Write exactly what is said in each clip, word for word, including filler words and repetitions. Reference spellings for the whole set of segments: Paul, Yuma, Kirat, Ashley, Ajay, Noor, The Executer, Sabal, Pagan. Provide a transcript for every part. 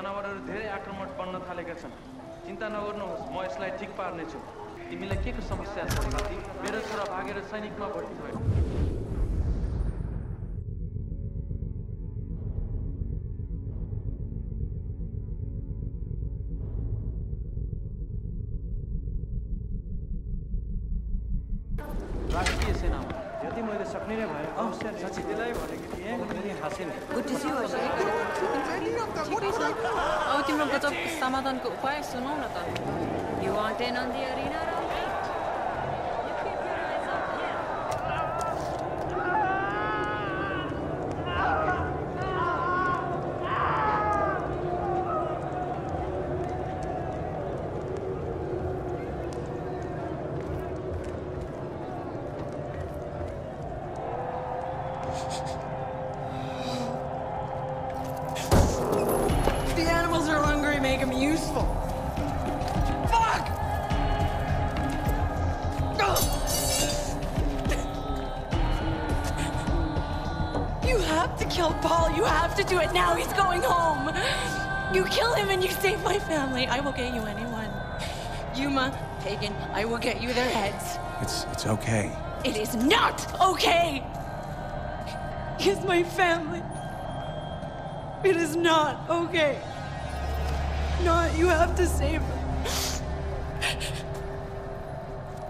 जनावरहरु धेरै आक्रमण बन्न थालेका छन् चिन्ता नगर्नुहोस् म यसलाई ठीक पार्ने छु तिमीलाई के के समस्या छ साथी मेरो छोरा भागेर सैनिकमा भर्ती भयो राष्ट्रिय सेनामा यदि मैले सक्ने नै भए अवसर साथी त्यसलाई भनेको थिएँ मैले हासिल गुटिसियो हजुर Oh, you want in on the arena, Robbie? You keep your eyes up here. Make them useful. Fuck! You have to kill Paul. You have to do it now. He's going home. You kill him and you save my family. I will get you anyone. Yuma, Pagan, I will get you their heads. It's, it's okay. It is not okay! He is my family. It is not okay. Not, you have to save him.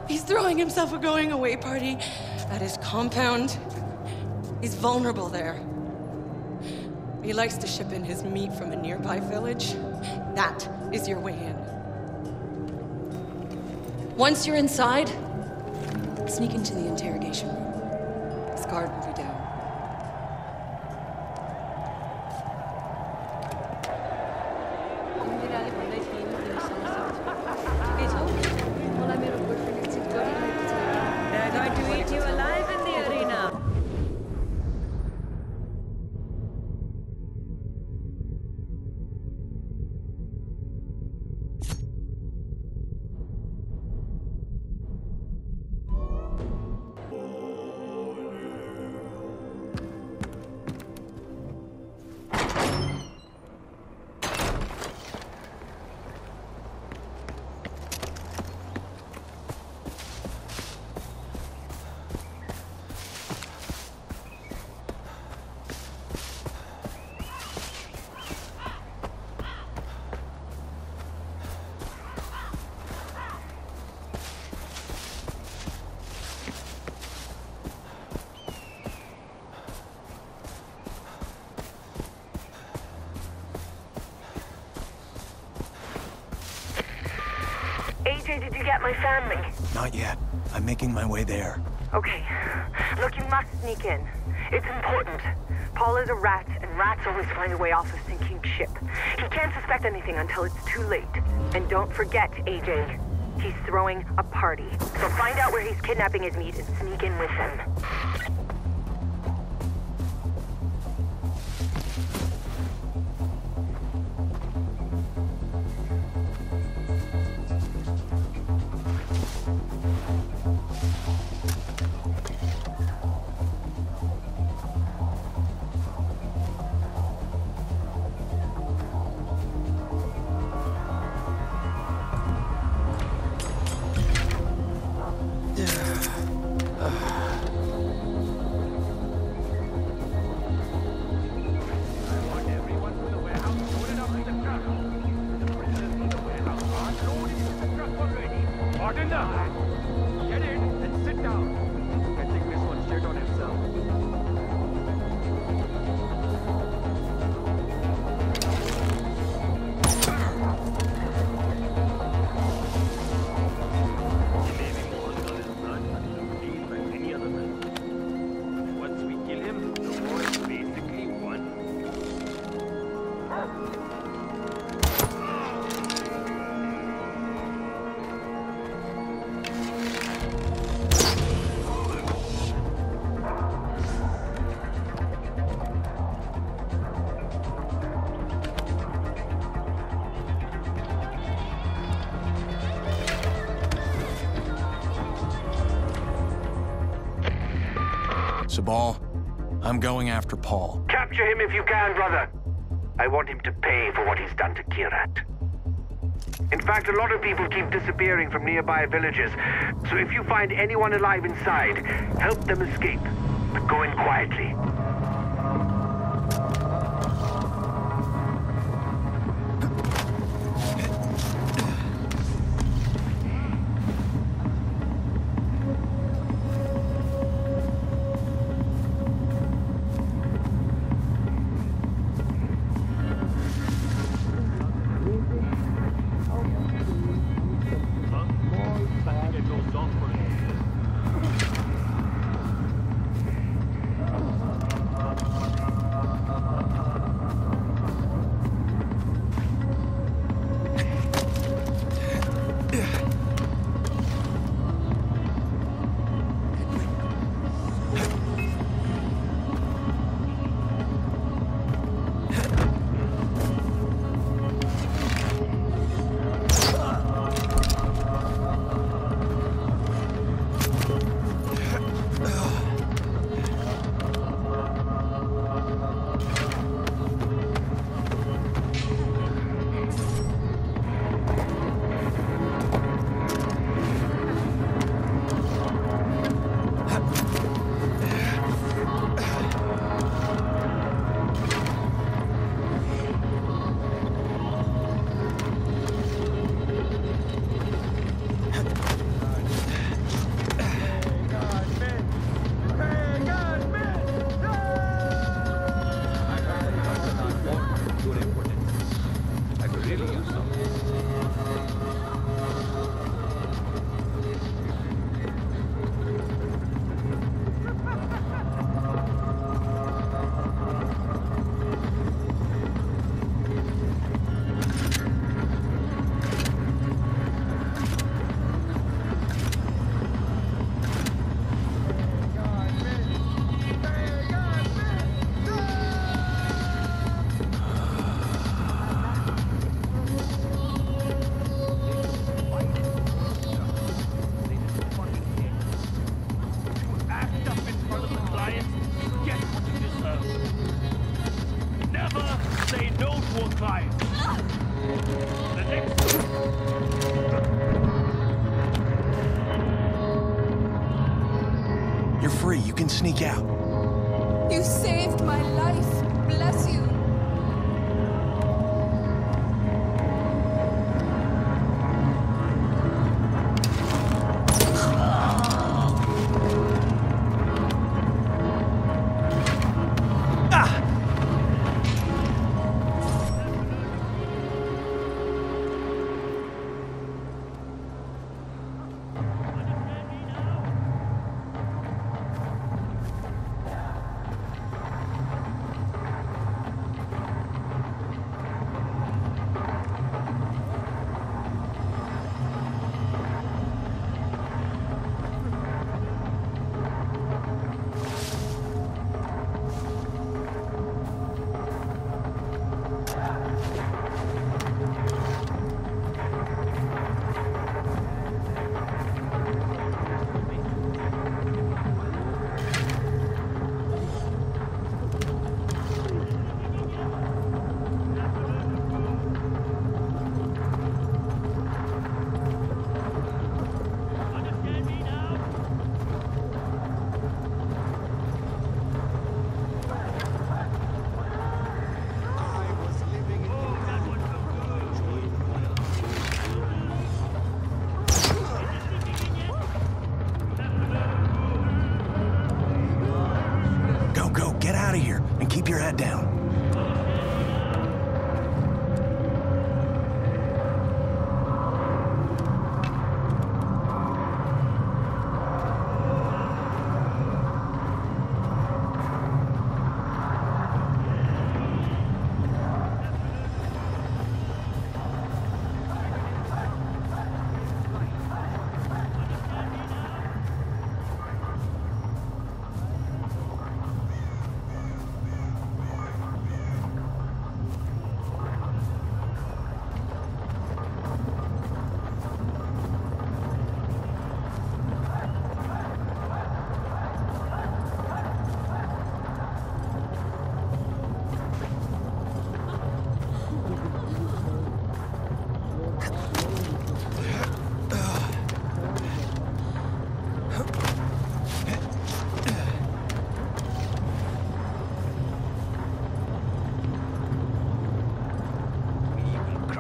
He's throwing himself a going away party at his compound. He's vulnerable there. He likes to ship in his meat from a nearby village. That is your way in. Once you're inside, sneak into the interrogation room. His guard will be down. Did you get my family? Not yet. I'm making my way there. Okay. Look, you must sneak in. It's important. Paul is a rat, and rats always find a way off a sinking ship. He can't suspect anything until it's too late. And don't forget, A J, he's throwing a party. So find out where he's kidnapping his meat and sneak in with him. Sabal, I'm going after Paul. Capture him if you can, brother. I want him to pay for what he's done to Kirat. In fact, a lot of people keep disappearing from nearby villages, so if you find anyone alive inside, help them escape, but go in quietly. Sneak out. You saved my life. Bless you.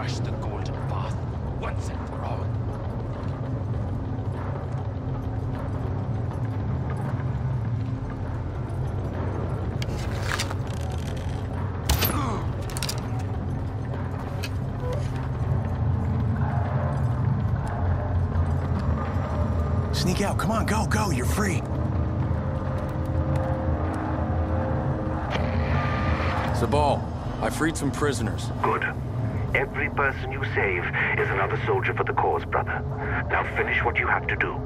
crush the golden path once and for all. Sneak out, come on, go, go, you're free. Sabal, I freed some prisoners. Good. Every person you save is another soldier for the cause, brother. Now finish what you have to do.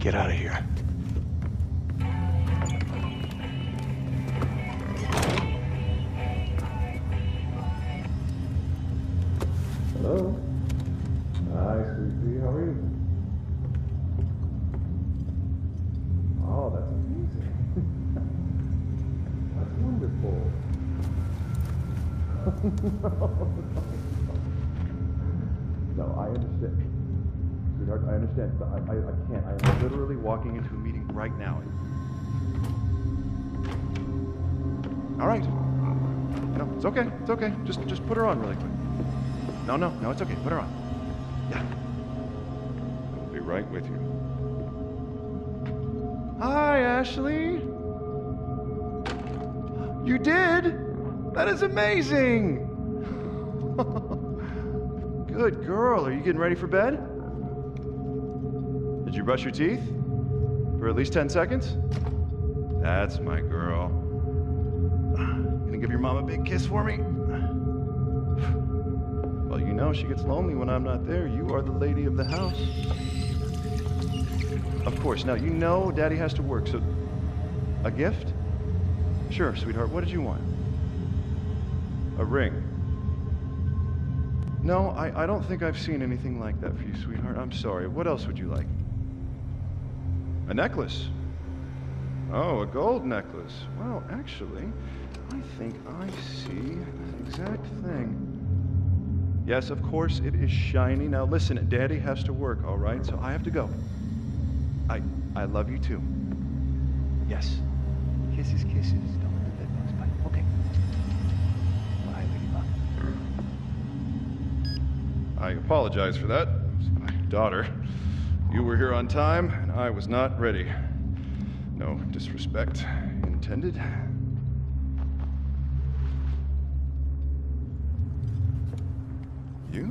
Get out of here. Hello. Hi, sweetie. How are you? Oh, that's amazing. That's wonderful. No, I understand. Sweetheart, I understand, but I, I, I can't. I am literally walking into a meeting right now. All right. No, it's okay. It's okay. Just, just put her on really quick. No, no, no, it's okay. Put her on. Yeah. I'll be right with you. Hi, Ashley. You did? That is amazing. Good girl. Are you getting ready for bed? Did you brush your teeth for at least ten seconds? That's my girl. Gonna give your mom a big kiss for me? Well, you know, she gets lonely when I'm not there. You are the lady of the house. Of course. Now, you know Daddy has to work, so... A gift? Sure, sweetheart. What did you want? A ring. No, I, I don't think I've seen anything like that for you, sweetheart. I'm sorry. What else would you like? A necklace. Oh, a gold necklace. Well, actually, I think I see the exact thing. Yes, of course, it is shiny. Now listen, Daddy has to work, all right? So I have to go. I I love you too. Yes. Kisses, kisses. Don't let the bedbugs bite. Okay. Bye, ladybug. I apologize for that. It's my daughter. You were here on time, and I was not ready. No disrespect intended. You?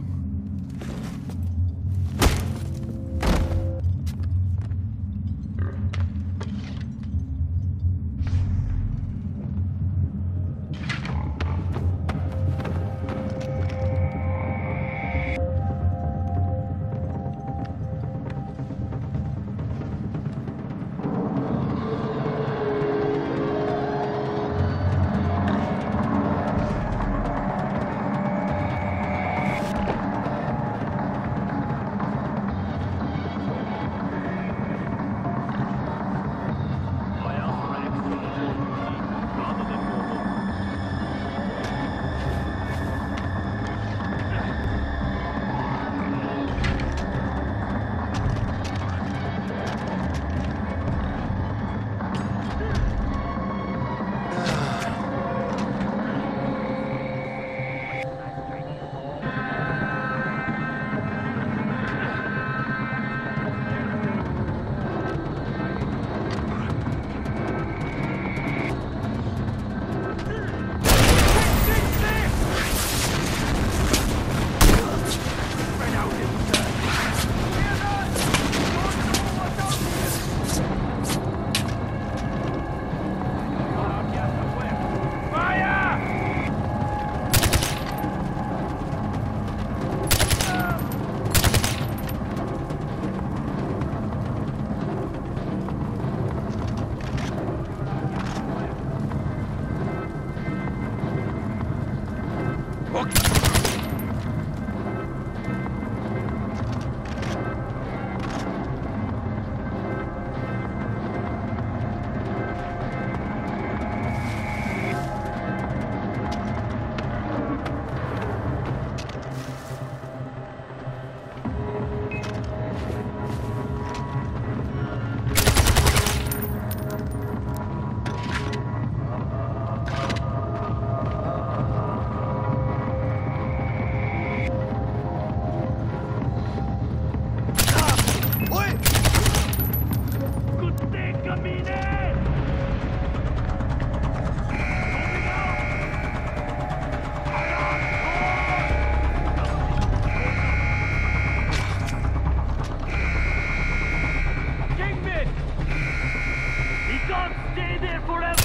stay there forever.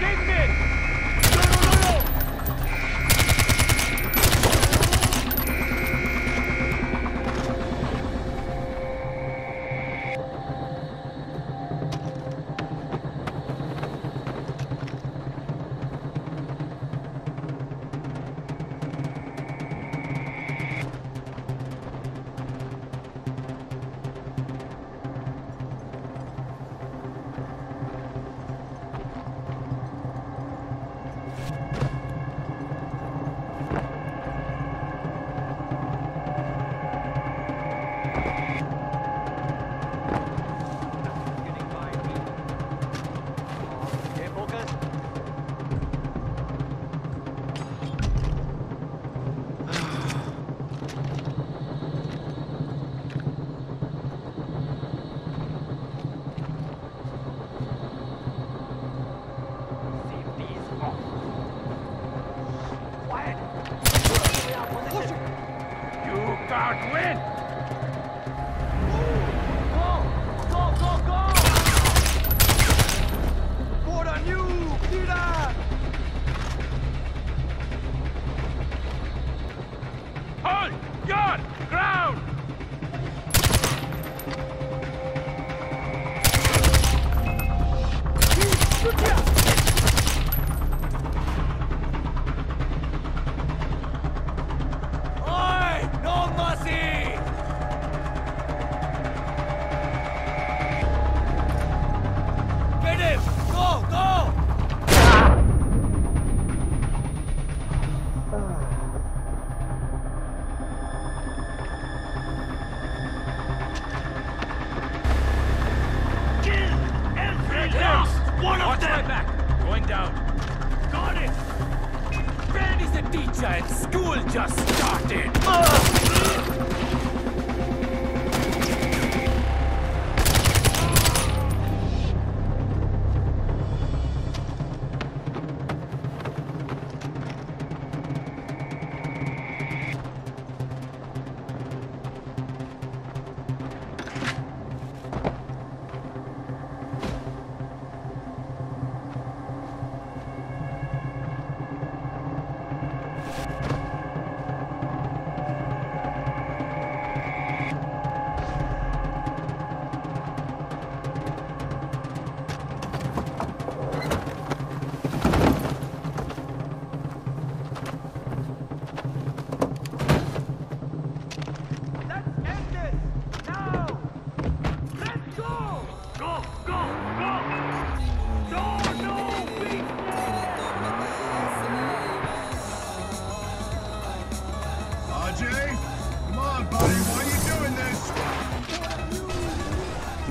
Take this. No, no, no,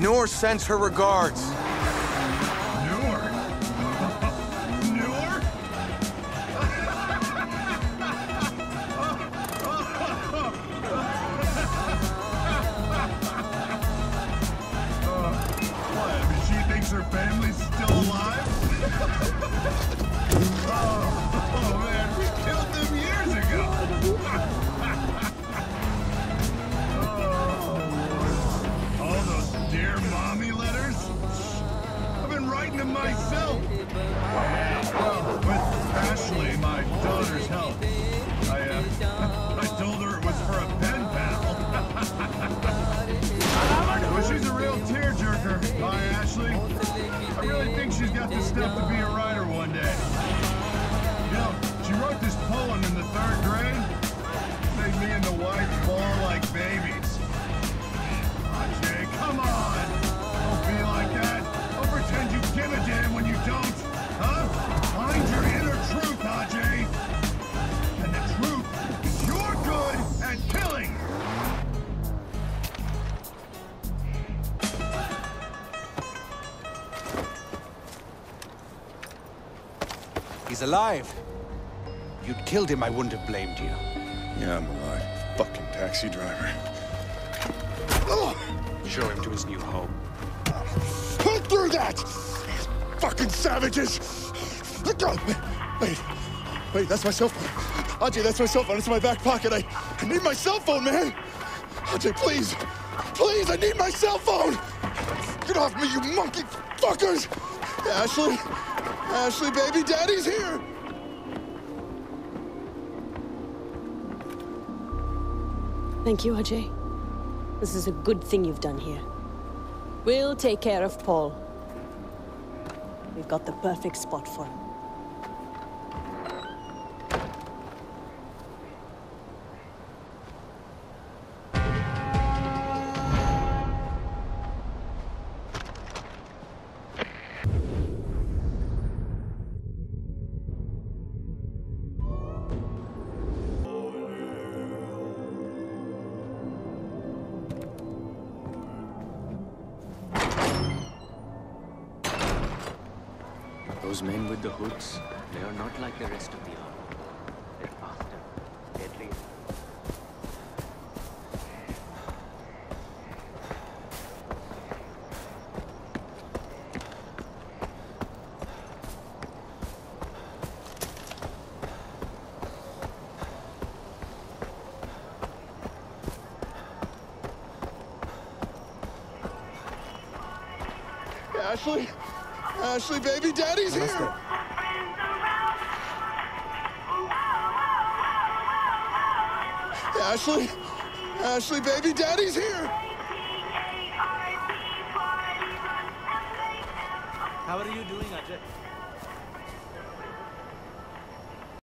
Noor sends her regards. Noor? Noor? What, but she thinks her family's still alive? oh, oh, man, we killed them years ago. Myself. Well, with Ashley, my daughter's help, I, uh, I told her it was for a pen pal. Well, she's a real tearjerker. Bye, Ashley. I really think she's got the stuff to be a writer one day. You know, she wrote this poem in the third grade. Made me and the wife fall like babies. Ajay, come on. Don't be like that. Pretend you give a damn when you don't, huh? Find your inner truth, Ajay. And the truth is you're good at killing. He's alive. If you'd killed him, I wouldn't have blamed you. Yeah, I'm alive. Fucking taxi driver. Show him to his new home. Pull through that! Fucking savages! Let go! Wait, wait, that's my cell phone. Ajay, that's my cell phone. It's in my back pocket. I, I need my cell phone, man. Ajay, please. Please, I need my cell phone. Get off me, you monkey fuckers. Ashley. Ashley, baby, daddy's here. Thank you, Ajay. This is a good thing you've done here. We'll take care of Paul. We've got the perfect spot for him. Those men with the hoods, they are not like the rest of the army. They're after, deadly. Ashley? Ashley, baby, daddy's here! Ashley? Ashley, baby, daddy's here! How are you doing, Ajay?